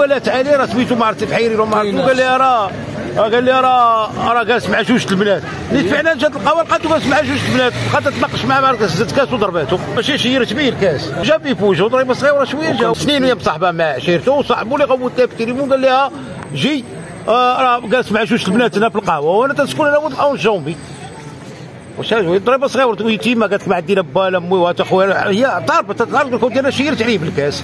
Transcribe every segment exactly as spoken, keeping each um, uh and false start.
قال لها تعالي راه سميتو ما عرفت البحيري ولا ما عرفتو. قال لها راه قال لها راه راه جالس مع جوج البنات. اللي فعلا جات القهوه لقاتو جالس مع جوج البنات، بقات تتناقش معاه مع زدت كاس وضرباتو، ماشي شيرت به الكاس، جا به بوجهو ضربه صغيره شويه جا سنين وهي مصاحبه مع شيرته، وصاحبو اللي غوت لها في التليفون قال لها جي راه جالس مع جوج البنات هنا في القهوه وانا تتسكن انا ولد الحوش جنبي. واش هاد ضربه صغيره ويتيمه قالت ما عندي لا با لا امي وات اخويا هي ضربت تتعرف لكم ديالها شيرت عليه بالكاس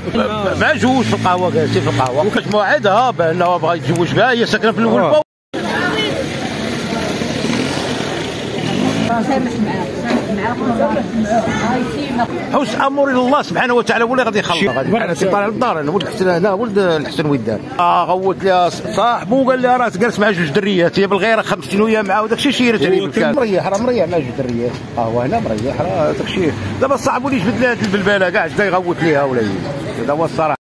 مع جوج في القهوه جالسين في القهوه وكانت موعدها بانه بغا يتزوج بها. هي ساكنه في الاول حوس امر الله سبحانه وتعالى ولا غادي يخلص. غادي انا طالع على الدار انا ولد الحسن هنا ولد الحسن ودان اه غوت لها صاحبو قال لها راه جالس مع جوج دريات هي بالغيره خمسين وهي معاه وداك الشيء شيرت عليه بالكاس مريح راه مريح مع جوج دريات اه هو هنا مريح راه داك الشيء. دابا صاحبو اللي جبد لها هاد البلبله كاع بدا يغوت ليها ولا هي هذا هو الصراحه.